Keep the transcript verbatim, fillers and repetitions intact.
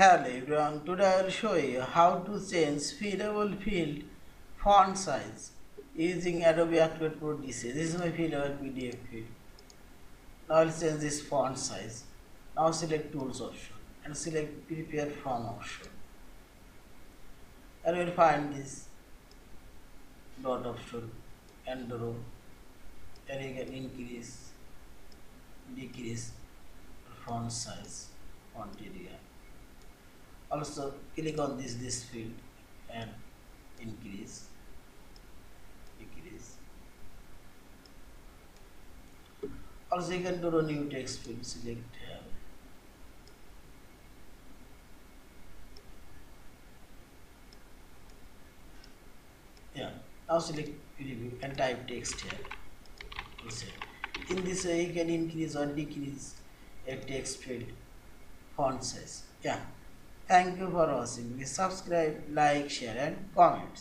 Hello everyone, today I will show you how to change fillable field font size using Adobe Acrobat Pro D C. This is my fillable P D F field. Now I will change this font size. Now select tools option and select prepare from option. I will find this dot option and draw, and you can increase, decrease font size, font area. Also click on this this field and increase, decrease. Also you can do a new text field, select tab. Yeah, now select preview and type text here. In this way you can increase or decrease a text field font size. Yeah. Thank you for watching. Please subscribe, like, share and comment.